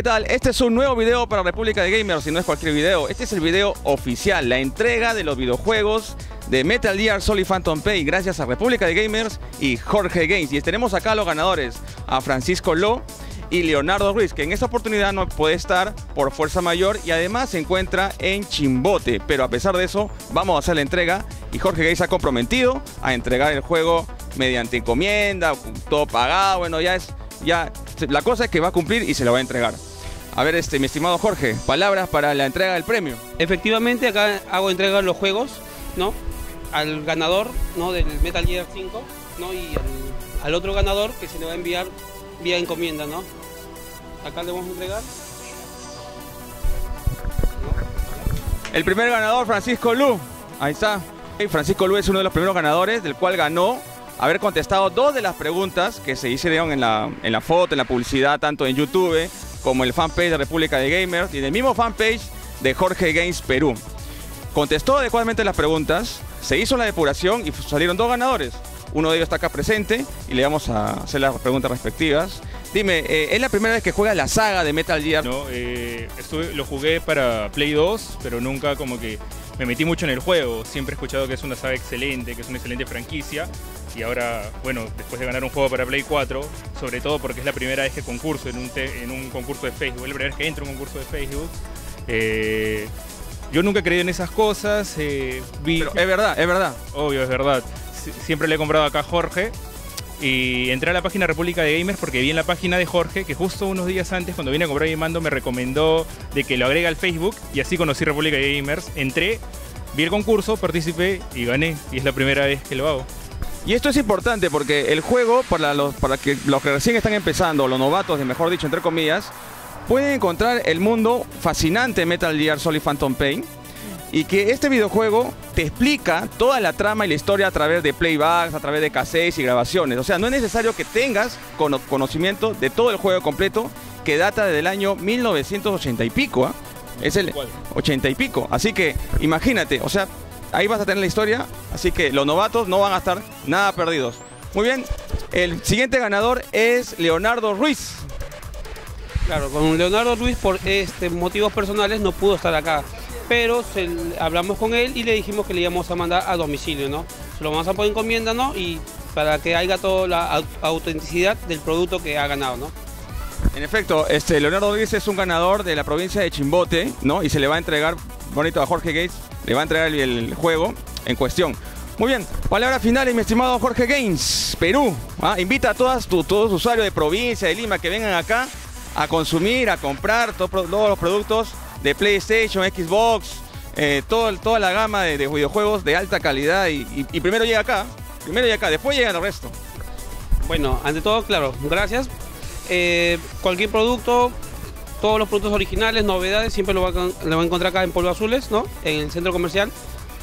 ¿qué tal? Este es un nuevo video para República de Gamers y no es cualquier video. Este es el video oficial, la entrega de los videojuegos de Metal Gear Solid Phantom Pain, gracias a República de Gamers y Jorge Games. Y tenemos acá a los ganadores, a Francisco Lu y Leonardo Ruiz, que en esta oportunidad no puede estar por fuerza mayor y además se encuentra en Chimbote. Pero a pesar de eso, vamos a hacer la entrega y Jorge Games se ha comprometido a entregar el juego mediante encomienda, todo pagado. Bueno, la cosa es que va a cumplir y se lo va a entregar. A ver, mi estimado Jorge, palabras para la entrega del premio. Efectivamente, acá hago entrega de los juegos, ¿no? Al ganador, ¿no?, del Metal Gear 5, ¿no?, y al otro ganador que se le va a enviar vía encomienda, ¿no? Acá le vamos a entregar. El primer ganador, Francisco Lu. Ahí está. Francisco Lu es uno de los primeros ganadores, del cual ganó haber contestado dos de las preguntas que se hicieron en la foto, en la publicidad, tanto en YouTube como el fanpage de República de Gamers y en el mismo fanpage de Jorge Games Perú. Contestó adecuadamente las preguntas, se hizo la depuración y salieron dos ganadores. Uno de ellos está acá presente y le vamos a hacer las preguntas respectivas. Dime, ¿es la primera vez que juegas la saga de Metal Gear? No, lo jugué para Play 2, pero nunca como que me metí mucho en el juego. Siempre he escuchado que es una saga excelente, que es una excelente franquicia. Y ahora, bueno, después de ganar un juego para Play 4, sobre todo porque es la primera vez que concurso en un concurso de Facebook, es la primera vez que entro en un concurso de Facebook. Yo nunca he creído en esas cosas. Pero es verdad. Obvio, es verdad. Siempre le he comprado acá a Jorge y entré a la página República de Gamers porque vi en la página de Jorge que justo unos días antes, cuando vine a comprar mi mando, me recomendó de que lo agrega al Facebook y así conocí República de Gamers. Entré, vi el concurso, participé y gané, y es la primera vez que lo hago. Y esto es importante porque el juego, para los que recién están empezando, los novatos, mejor dicho, entre comillas, pueden encontrar el mundo fascinante de Metal Gear Solid Phantom Pain. Y que este videojuego te explica toda la trama y la historia a través de playbacks, a través de cassettes y grabaciones. O sea, no es necesario que tengas conocimiento de todo el juego completo, que data del año 1980 y pico, ¿eh? Es el 80 y pico. Así que imagínate, o sea, ahí vas a tener la historia, así que los novatos no van a estar nada perdidos. Muy bien, el siguiente ganador es Leonardo Ruiz. Claro, con Leonardo Ruiz por motivos personales no pudo estar acá, pero hablamos con él y le dijimos que le íbamos a mandar a domicilio, ¿no? Se lo vamos a poner encomienda, ¿no? Y para que haya toda la autenticidad del producto que ha ganado, ¿no? En efecto, Leonardo Ruiz es un ganador de la provincia de Chimbote, ¿no? Y se le va a entregar, bonito, a Jorge Games, le va a entregar el juego en cuestión. Muy bien, palabras finales, mi estimado Jorge Games Perú. ¿Ah? Invita a todos los usuarios de provincia de Lima que vengan acá a consumir, a comprar todos los productos de PlayStation, Xbox, toda la gama de videojuegos de alta calidad y primero llega acá, después llega el resto. Bueno, ante todo, claro, gracias. Cualquier producto, todos los productos originales, novedades, siempre lo va a encontrar acá en Polvo Azules, ¿no?, en el centro comercial,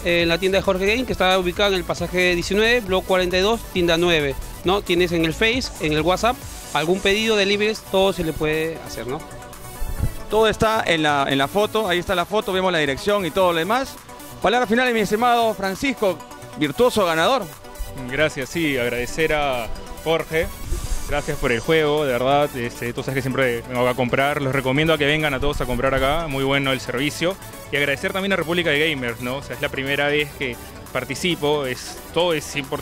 en la tienda de Jorge Games, que está ubicada en el pasaje 19, blog 42, tienda 9, ¿no? Tienes en el Face, en el WhatsApp, algún pedido de libres, todo se le puede hacer, ¿no? Todo está en la foto, ahí está la foto, vemos la dirección y todo lo demás. Palabras finales, mi estimado Francisco, virtuoso ganador. Gracias, sí, agradecer a Jorge, gracias por el juego, de verdad, tú sabes que siempre me va a comprar, los recomiendo a que vengan a todos a comprar acá, muy bueno el servicio. Y agradecer también a República de Gamers, ¿no? O sea, es la primera vez que participo,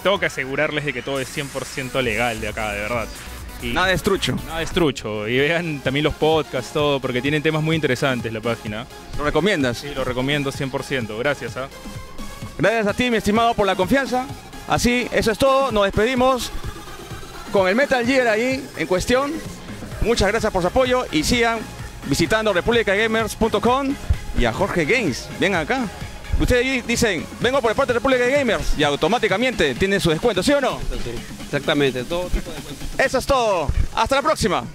tengo que asegurarles de que todo es 100% legal de acá, de verdad. Nada es trucho. Nada es trucho. Y vean también los podcasts, todo, porque tienen temas muy interesantes la página. ¿Lo recomiendas? Sí, lo recomiendo 100%. Gracias. Gracias a ti, mi estimado, por la confianza. Así, eso es todo. Nos despedimos con el Metal Gear ahí en cuestión. Muchas gracias por su apoyo y sigan visitando republicagamers.com y a Jorge Games. Vengan acá. Ustedes dicen, vengo por el parte de República de Gamers y automáticamente tienen su descuento, ¿sí o no? Exactamente, todo tipo de descuento. Eso es todo. Hasta la próxima.